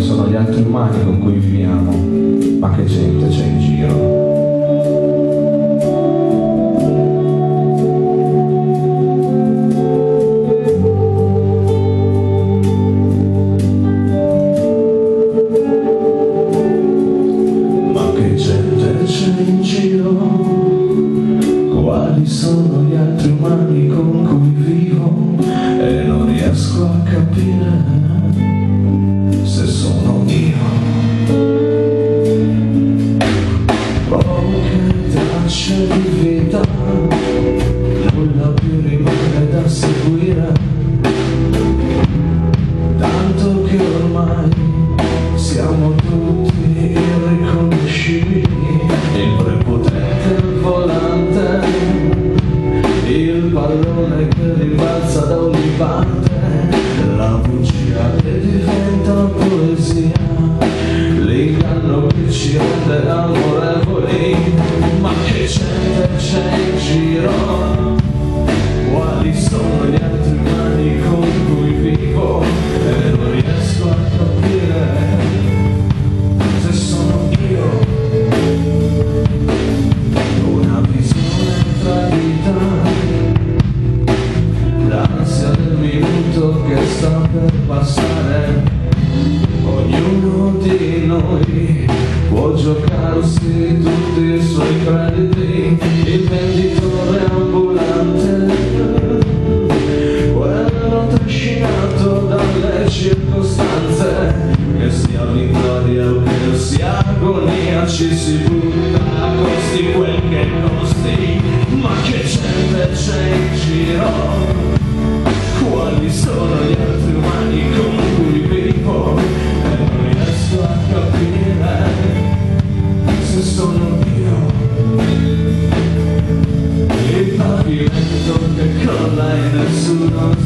quali sono gli altri umani con cui viviamo, ma che gente c'è in giro.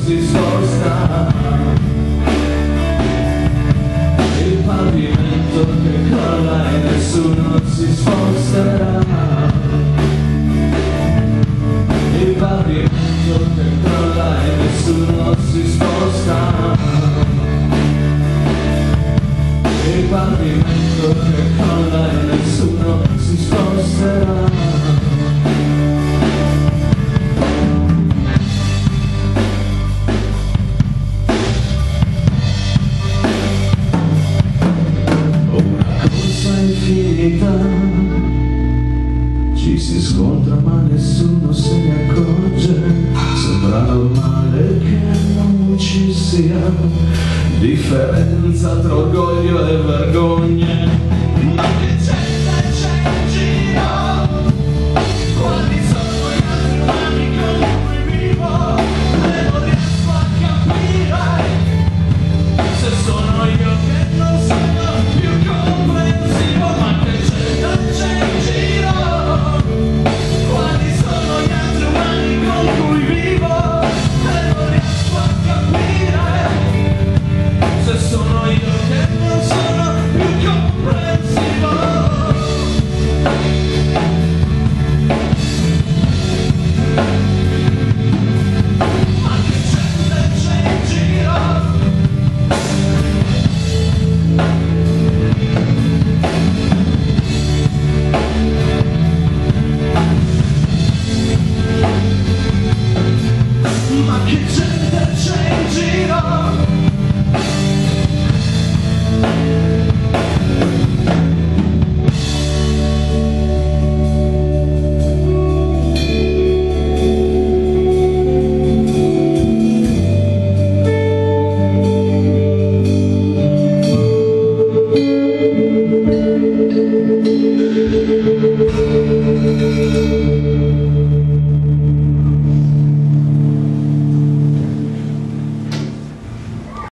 This